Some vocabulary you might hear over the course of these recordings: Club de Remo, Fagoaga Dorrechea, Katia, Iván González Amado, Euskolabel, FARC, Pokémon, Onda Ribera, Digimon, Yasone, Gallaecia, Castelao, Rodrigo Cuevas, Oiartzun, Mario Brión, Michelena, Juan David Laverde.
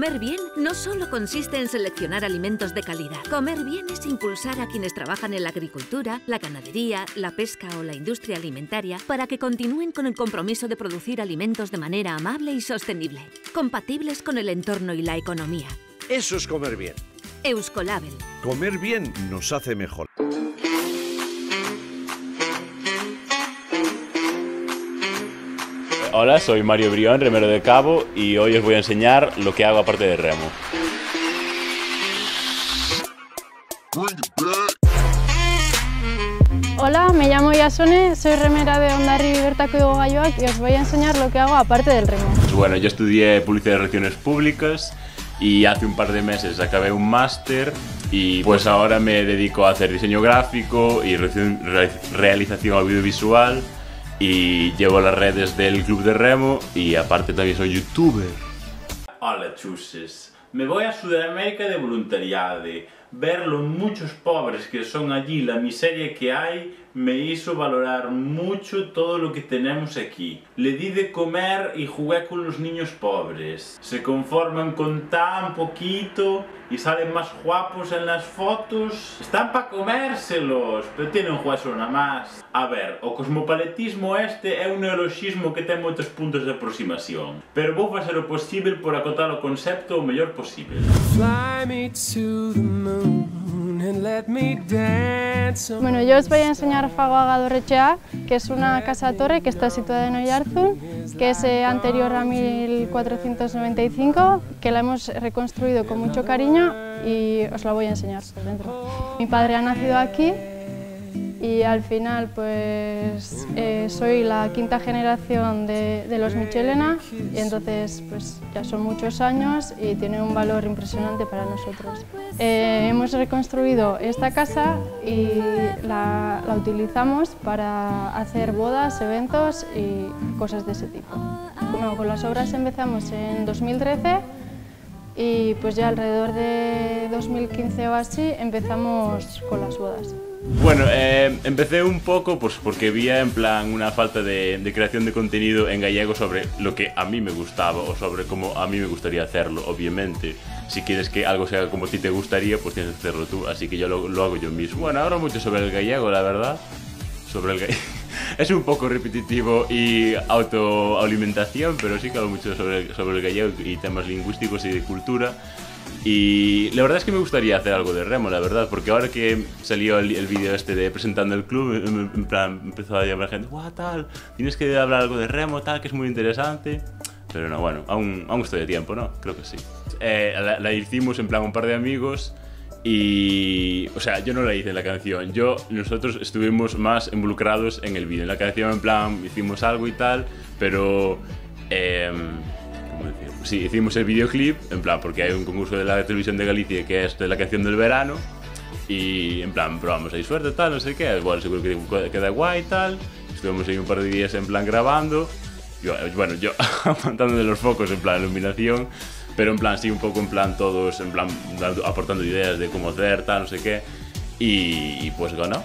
Comer bien no solo consiste en seleccionar alimentos de calidad. Comer bien es impulsar a quienes trabajan en la agricultura, la ganadería, la pesca o la industria alimentaria para que continúen con el compromiso de producir alimentos de manera amable y sostenible, compatibles con el entorno y la economía. Eso es comer bien. Euskolabel. Comer bien nos hace mejor. Hola, soy Mario Brión, remero de cabo, y hoy os voy a enseñar lo que hago aparte de remo. Hola, me llamo Yasone, soy remera de Onda Ribera y os voy a enseñar lo que hago aparte del remo. Bueno, yo estudié Publicidad y Relaciones Públicas y hace un par de meses acabé un máster y pues ahora me dedico a hacer diseño gráfico y realización audiovisual. Y llevo las redes del Club de Remo y aparte también soy youtuber. Hola chuses, me voy a Sudamérica de voluntariado. Ver los muchos pobres que son allí, la miseria que hay, me hizo valorar mucho todo lo que tenemos aquí. Le di de comer y jugué con los niños pobres. Se conforman con tan poquito y salen más guapos en las fotos. Están para comérselos, pero tienen hueso nada más. A ver, o cosmopolitismo este é un neologismo que ten moitos puntos de aproximación, pero vou facer o posible por acotar o concepto o mellor posible. Fly me to the moon and let me dance. Bueno, yo os voy a enseñar Fagoaga Dorrechea, que es una casa-torre que está situada en Oiartzun, que es anterior a 1495, que la hemos reconstruido con mucho cariño y os la voy a enseñar por dentro. Mi padre ha nacido aquí y al final pues soy la quinta generación de los Michelena y entonces pues ya son muchos años y tiene un valor impresionante para nosotros. Hemos reconstruido esta casa y la utilizamos para hacer bodas, eventos y cosas de ese tipo. Bueno, con las obras empezamos en 2013 y pues ya alrededor de 2015 o así empezamos con las bodas. Bueno, empecé un poco pues porque había en plan una falta de creación de contenido en gallego sobre lo que a mí me gustaba o sobre cómo a mí me gustaría hacerlo, obviamente. Si quieres que algo sea como a ti te gustaría, pues tienes que hacerlo tú, así que yo lo hago yo mismo. Bueno, hablo mucho sobre el gallego, la verdad. Sobre el gallego. Es un poco repetitivo y autoalimentación, pero sí que hablo mucho sobre el gallego y temas lingüísticos y de cultura. Y la verdad es que me gustaría hacer algo de remo, la verdad, porque ahora que salió el vídeo este de presentando el club, en plan empezó a llamar gente, ¡guau, tal! Tienes que hablar algo de remo, tal, que es muy interesante. Pero no, bueno, aún estoy de tiempo, ¿no? Creo que sí. La hicimos en plan un par de amigos y... O sea, yo no la hice en la canción, nosotros estuvimos más involucrados en el vídeo. En la canción, en plan, hicimos algo y tal, pero... Sí, hicimos el videoclip, en plan, porque hay un concurso de la televisión de Gallaecia que es de la canción del verano y en plan, probamos ahí suerte, tal, no sé qué, bueno, seguro que queda guay, tal, estuvimos ahí un par de días en plan grabando, yo aguantando de los focos, en plan, iluminación, pero en plan, sí, un poco en plan todos, en plan, aportando ideas de cómo hacer, tal, no sé qué, y pues ganó.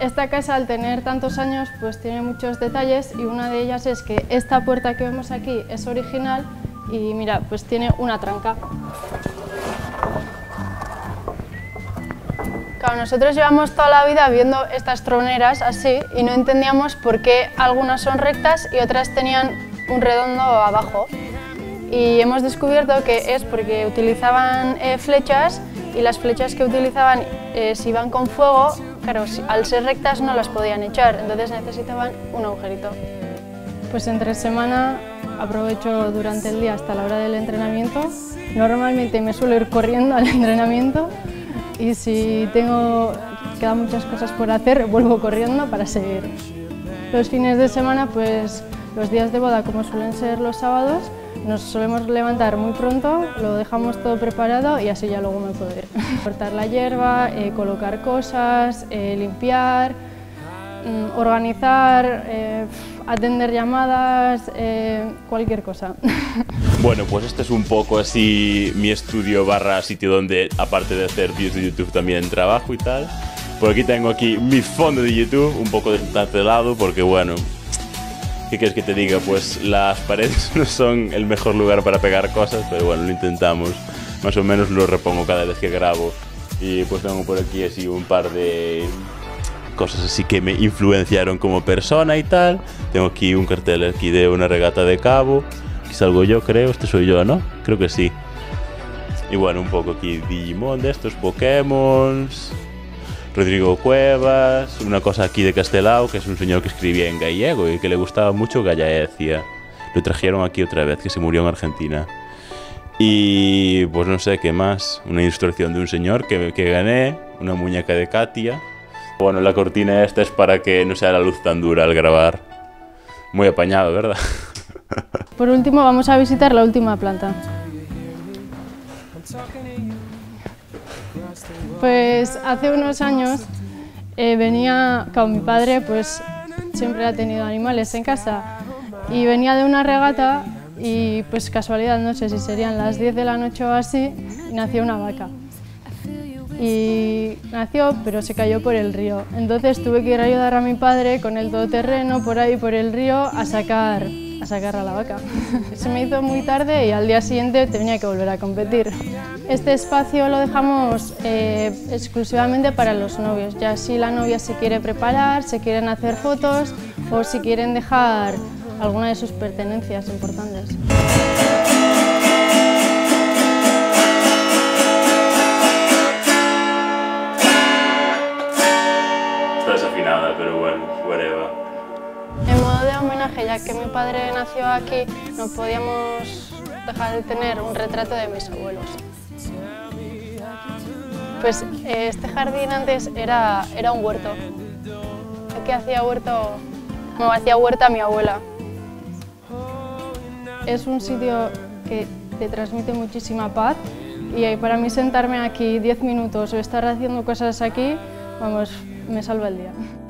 Esta casa, al tener tantos años, pues tiene muchos detalles y una de ellas es que esta puerta que vemos aquí es original y mira, pues tiene una tranca. Claro, nosotros llevamos toda la vida viendo estas troneras así y no entendíamos por qué algunas son rectas y otras tenían un redondo abajo. Y hemos descubierto que es porque utilizaban flechas y las flechas que utilizaban si iban con fuego, claro, al ser rectas no las podían echar, entonces necesitaban un agujerito. Pues entre semana aprovecho durante el día hasta la hora del entrenamiento. Normalmente me suelo ir corriendo al entrenamiento y si quedan muchas cosas por hacer, vuelvo corriendo para seguir. Los fines de semana, pues los días de boda, como suelen ser los sábados, nos solemos levantar muy pronto, lo dejamos todo preparado y así ya luego me puedo ir. Cortar la hierba, colocar cosas, limpiar, organizar, atender llamadas, cualquier cosa. Bueno, pues este es un poco así mi estudio / sitio donde, aparte de hacer vídeos de YouTube, también trabajo y tal. Por aquí tengo aquí mi fondo de YouTube, un poco destartelado porque bueno, ¿qué quieres que te diga? Pues las paredes no son el mejor lugar para pegar cosas, pero bueno, lo intentamos. Más o menos lo repongo cada vez que grabo. Y pues tengo por aquí así un par de cosas así que me influenciaron como persona y tal. Tengo aquí un cartel aquí de una regata de cabo. Aquí salgo yo, creo. Este soy yo, ¿no? Creo que sí. Y bueno, un poco aquí Digimon de estos, Pokémon, Rodrigo Cuevas, una cosa aquí de Castelao, que es un señor que escribía en gallego y que le gustaba mucho Gallaecia. Lo trajeron aquí otra vez, que se murió en Argentina. Y pues no sé qué más, una ilustración de un señor que gané, una muñeca de Katia. Bueno, la cortina esta es para que no sea la luz tan dura al grabar. Muy apañado, ¿verdad? Por último vamos a visitar la última planta. Pues hace unos años venía con mi padre, pues siempre ha tenido animales en casa, y venía de una regata y pues casualidad, no sé si serían las 10 de la noche o así, y nació una vaca. Y nació, pero se cayó por el río. Entonces tuve que ir a ayudar a mi padre con el todoterreno por ahí por el río a sacar a la vaca. Se me hizo muy tarde y al día siguiente tenía que volver a competir. Este espacio lo dejamos exclusivamente para los novios, ya si la novia se quiere preparar, se quieren hacer fotos o si quieren dejar alguna de sus pertenencias importantes. Pero bueno, whatever. En modo de homenaje, ya que mi padre nació aquí, no podíamos dejar de tener un retrato de mis abuelos. Pues este jardín antes era un huerto. Aquí hacía huerto, como hacía huerta mi abuela. Es un sitio que te transmite muchísima paz y para mí sentarme aquí 10 minutos o estar haciendo cosas aquí, vamos, me salva el día.